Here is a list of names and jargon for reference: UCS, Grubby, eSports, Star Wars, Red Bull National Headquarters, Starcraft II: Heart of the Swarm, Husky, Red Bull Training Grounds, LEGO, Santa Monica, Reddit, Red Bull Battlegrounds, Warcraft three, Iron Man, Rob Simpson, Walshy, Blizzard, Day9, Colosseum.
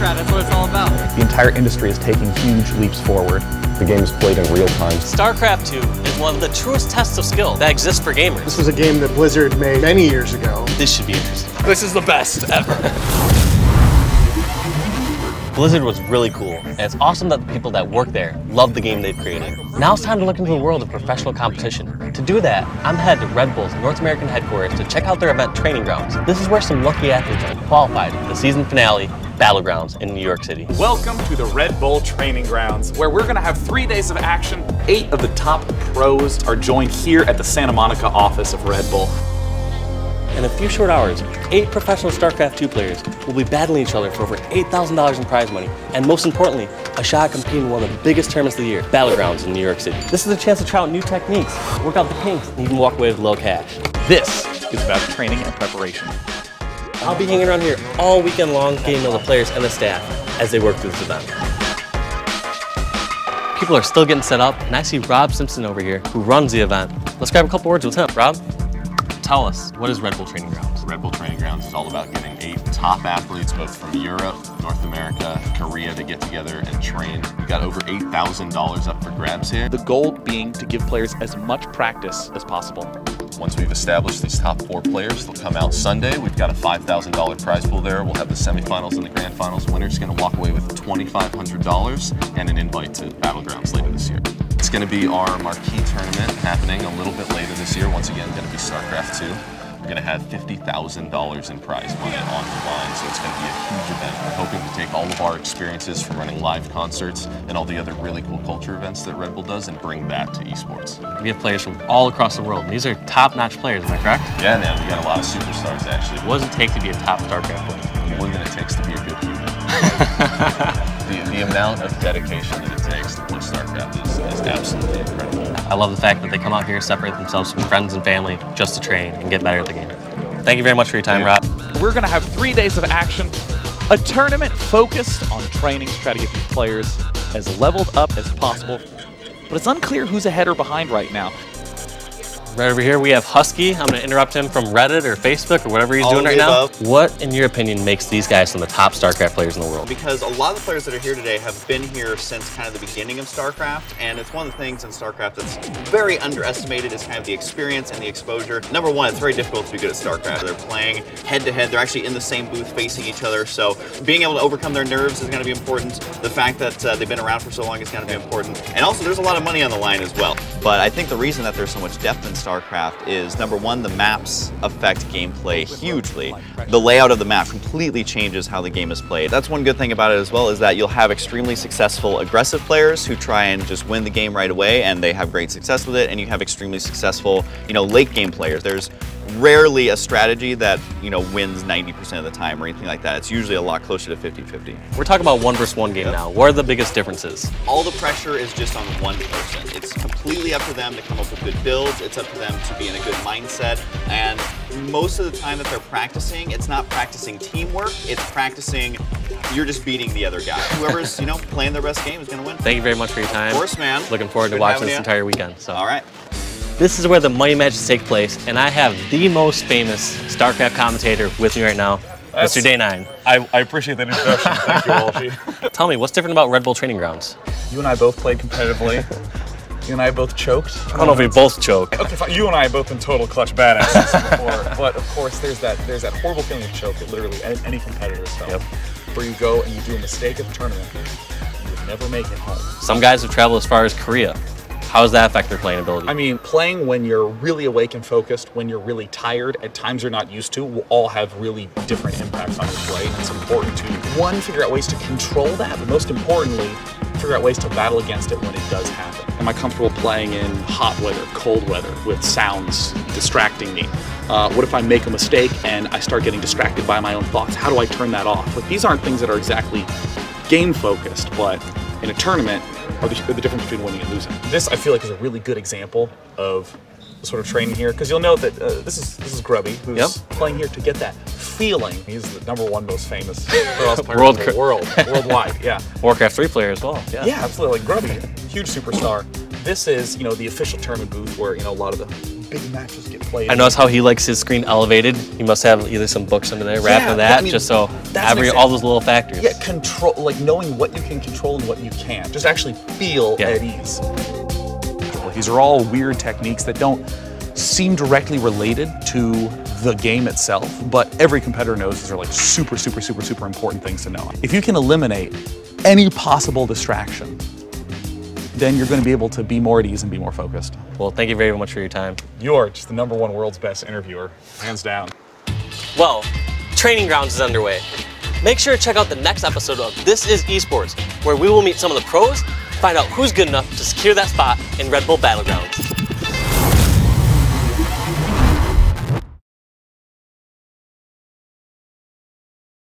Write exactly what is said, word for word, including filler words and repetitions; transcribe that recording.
crowd. That's what it's all about. The entire industry is taking huge leaps forward. The game is played in real time. StarCraft two is one of the truest tests of skill that exists for gamers. This was a game that Blizzard made many years ago. This should be interesting. This is the best ever. Blizzard was really cool, and it's awesome that the people that work there love the game they've created. Now it's time to look into the world of professional competition. To do that, I'm headed to Red Bull's North American headquarters to check out their event Training Grounds. This is where some lucky athletes are qualified for the season finale, Battlegrounds, in New York City. Welcome to the Red Bull Training Grounds, where we're gonna have three days of action. Eight of the top pros are joined here at the Santa Monica office of Red Bull. In a few short hours, eight professional StarCraft two players will be battling each other for over eight thousand dollars in prize money, and most importantly, a shot at competing in one of the biggest tournaments of the year, Battlegrounds in New York City. This is a chance to try out new techniques, work out the kinks, and even walk away with low cash. This is about training and preparation. I'll be hanging around here all weekend long, getting to know the players and the staff as they work through this event. People are still getting set up, and I see Rob Simpson over here, who runs the event. Let's grab a couple words with him. Rob? Tell us, what is Red Bull Training Grounds? Red Bull Training Grounds is all about getting eight top athletes, both from Europe, North America, Korea, to get together and train. We got over eight thousand dollars up for grabs here. The goal being to give players as much practice as possible. Once we've established these top four players, they'll come out Sunday. We've got a five thousand dollar prize pool there. We'll have the semifinals and the grand finals. Winner's gonna walk away with twenty-five hundred dollars and an invite to Battlegrounds later this year. It's gonna be our marquee tournament happening a little bit later this year. Once again, gonna be StarCraft two. We're gonna have fifty thousand dollars in prize money on the line, so it's gonna be a huge event. We're hoping to take all of our experiences from running live concerts and all the other really cool culture events that Red Bull does and bring that to esports. We have players from all across the world, and these are top-notch players, am I correct? Yeah, man, we got a lot of superstars, actually. What does it take to be a top StarCraft player? More than it takes to be a good human. The, the amount of dedication that it takes to play StarCraft is, is absolutely incredible. I love the fact that they come out here, separate themselves from friends and family just to train and get better at the game. Thank you very much for your time, Rob. We're going to have three days of action, a tournament focused on training to try to get these players as leveled up as possible. But it's unclear who's ahead or behind right now. Right over here, we have Husky. I'm going to interrupt him from Reddit or Facebook or whatever he's All doing right now. Above. What, in your opinion, makes these guys some of the top StarCraft players in the world? Because a lot of the players that are here today have been here since kind of the beginning of StarCraft, and it's one of the things in StarCraft that's very underestimated is kind of the experience and the exposure. Number one, it's very difficult to be good at StarCraft. They're playing head-to-head. They're actually in the same booth facing each other, so being able to overcome their nerves is going to be important. The fact that uh, they've been around for so long is going to be important. And also, there's a lot of money on the line as well. But I think the reason that there's so much depth in StarCraft StarCraft is, number one, the maps affect gameplay hugely. The layout of the map completely changes how the game is played. That's one good thing about it as well, is that you'll have extremely successful aggressive players who try and just win the game right away, and they have great success with it, and you have extremely successful, you know, late game players. There's rarely a strategy that, you know, wins ninety percent of the time or anything like that. It's usually a lot closer to fifty fifty. We're talking about one versus one game yep. now. What are the biggest differences? All the pressure is just on one person. It's completely up to them to come up with good builds. It's up to them to be in a good mindset. And most of the time that they're practicing, it's not practicing teamwork. It's practicing, you're just beating the other guy. Whoever's, you know, playing their best game is going to win. Thank you very much for your time. Of course, man. Looking forward Good to watching this you. entire weekend. So. All right. This is where the money matches take place, and I have the most famous StarCraft commentator with me right now, That's, Mister Day nine. I, I appreciate that introduction. Thank you, Walshy. Tell me, what's different about Red Bull Training Grounds? You and I both played competitively. You and I both choked. I don't know if we both choked. Okay, fine. You and I have both been total clutch badasses before, but of course there's that there's that horrible feeling of choke that literally any competitor is felt, yep. where you go and you do a mistake at the tournament, you would never make it home. Some guys have traveled as far as Korea. How does that affect their playing ability? I mean, playing when you're really awake and focused, when you're really tired, at times you're not used to, will all have really different impacts on your play. And it's important to, one, figure out ways to control that, but most importantly, figure out ways to battle against it when it does happen. Am I comfortable playing in hot weather, cold weather, with sounds distracting me? Uh, what if I make a mistake and I start getting distracted by my own thoughts? How do I turn that off? Like, these aren't things that are exactly game-focused, but in a tournament, Or the, the difference between winning and losing. This, I feel like, is a really good example of the sort of training here, because you'll know that uh, this is this is Grubby, who's yep. playing here to get that feeling. He's the number one most famous girls player world in the world, worldwide. Yeah, Warcraft three player as well. Yeah, yeah, absolutely. Like Grubby, huge superstar. This is, you know, the official tournament booth where, you know, a lot of the big matches get played. I notice how he likes his screen elevated. He must have either some books under there, wrapping yeah, that, I mean, just so every all those little factors. Yeah, control, like knowing what you can control and what you can't. Just actually feel yeah. at ease. These are all weird techniques that don't seem directly related to the game itself, but every competitor knows these are like super, super, super, super important things to know. If you can eliminate any possible distraction, then you're going to be able to be more at ease and be more focused. Well, thank you very much for your time. You're just the number one world's best interviewer, hands down. Well, Training Grounds is underway. Make sure to check out the next episode of This Is eSports, where we will meet some of the pros, find out who's good enough to secure that spot in Red Bull Battlegrounds.